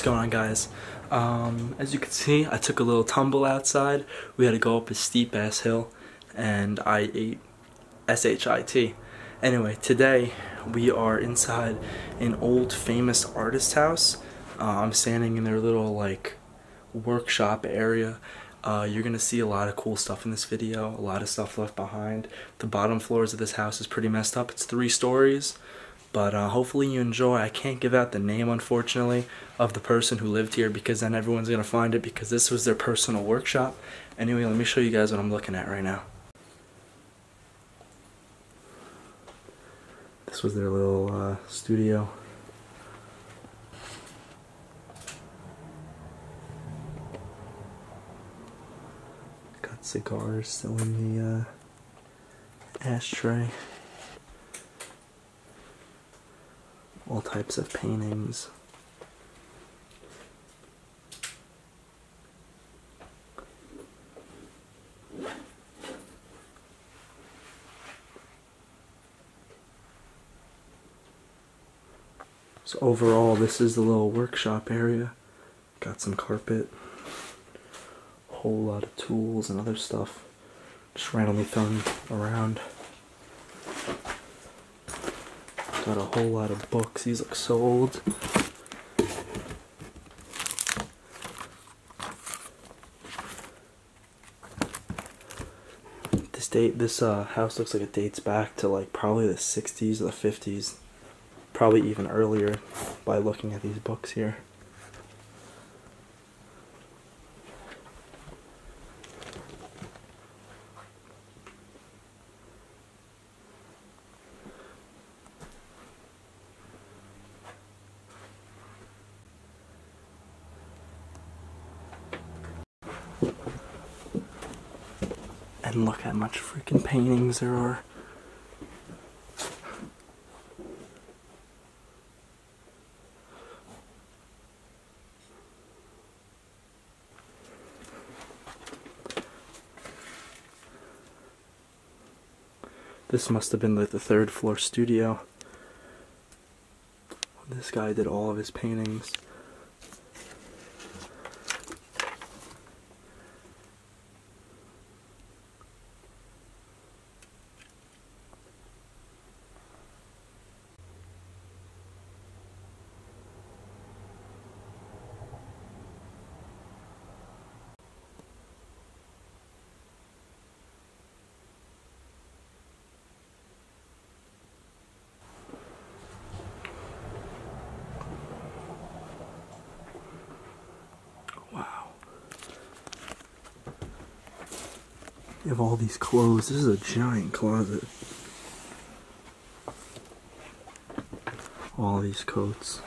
What's going on, guys? As you can see, I took a little tumble outside. We had to go up a steep ass hill and I ate shit. Anyway, today we are inside an old famous artist house. I'm standing in their little like workshop area. You're gonna see a lot of cool stuff in this video, a lot of stuff left behind. The bottom floors of this house is pretty messed up. It's 3 stories. But hopefully you enjoy. I can't give out the name, unfortunately, of the person who lived here because then everyone's going to find it because this was their personal workshop. Anyway, let me show you guys what I'm looking at right now. This was their little studio. Got cigars still in the ashtray. All types of paintings. So overall, this is the little workshop area. Got some carpet, a whole lot of tools and other stuff just randomly thrown around. Got a whole lot of books. These look so old. This house looks like it dates back to like probably the 60s or the 50s, probably even earlier by looking at these books here. And look how much freaking paintings there are. This must have been like the 3rd floor studio. This guy did all of his paintings. They have all these clothes. This is a giant closet. All these coats.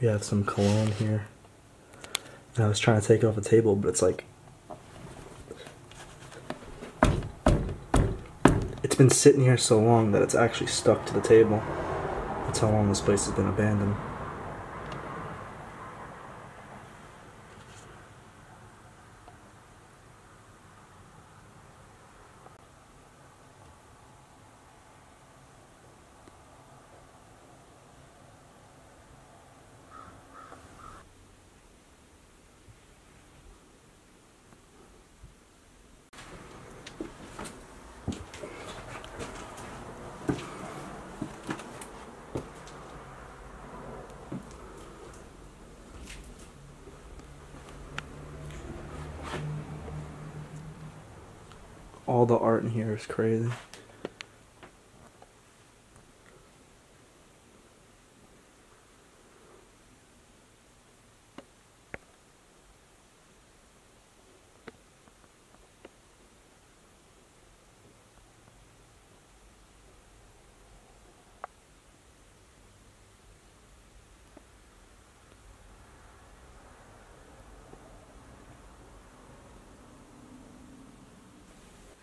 We have some cologne here. And I was trying to take it off the table, but it's like... it's been sitting here so long that it's actually stuck to the table. That's how long this place has been abandoned. All the art in here is crazy.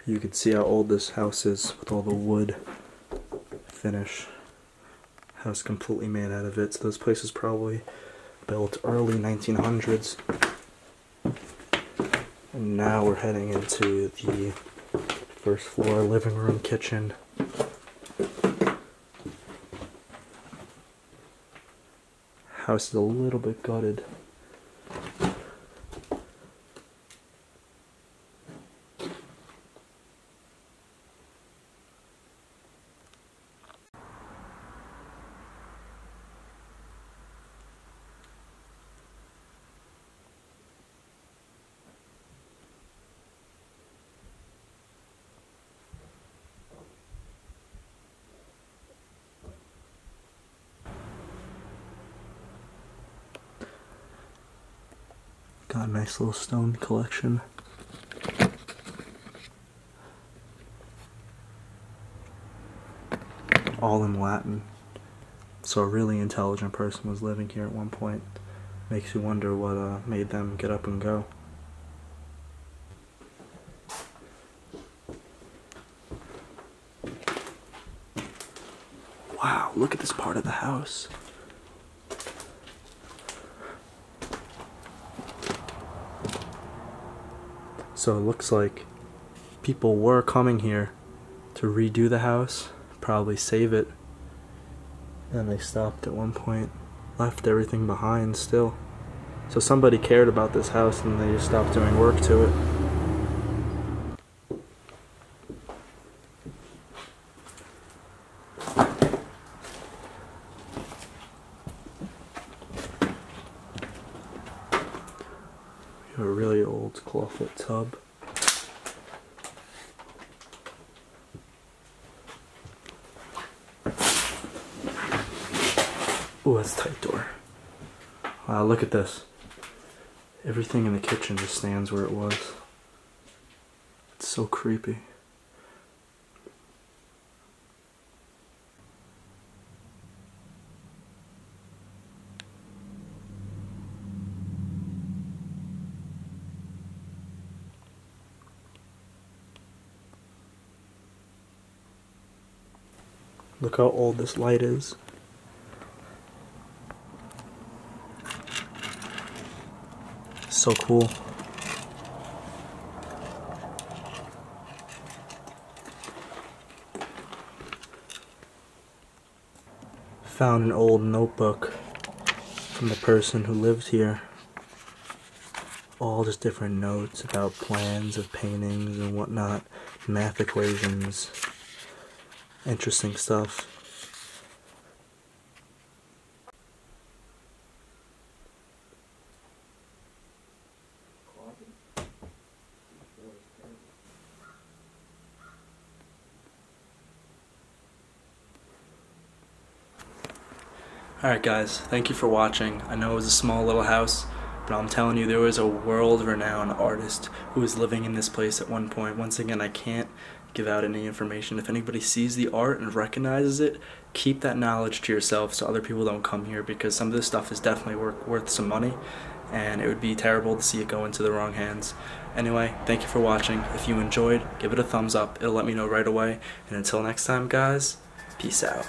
You can see how old this house is with all the wood finish. House completely made out of it. So this place is probably built early 1900s. And now we're heading into the first floor, living room, kitchen. House is a little bit gutted. Got a nice little stone collection. All in Latin. So a really intelligent person was living here at one point. Makes you wonder what made them get up and go. Wow, look at this part of the house. So it looks like people were coming here to redo the house, probably save it, and they stopped at one point, left everything behind still. So somebody cared about this house and they just stopped doing work to it. A really old clawfoot tub. Ooh, that's a tight door. Wow, look at this. Everything in the kitchen just stands where it was. It's so creepy. Look how old this light is. So cool. Found an old notebook from the person who lived here. All just different notes about plans of paintings and whatnot, math equations. Interesting stuff. Alright guys, thank you for watching. I know it was a small little house, but I'm telling you, there was a world-renowned artist who was living in this place at one point. Once again, I can't give out any information. If anybody sees the art and recognizes it, keep that knowledge to yourself so other people don't come here, because some of this stuff is definitely worth some money, and it would be terrible to see it go into the wrong hands. Anyway, thank you for watching. If you enjoyed, give it a thumbs up. It'll let me know right away. And until next time, guys, peace out.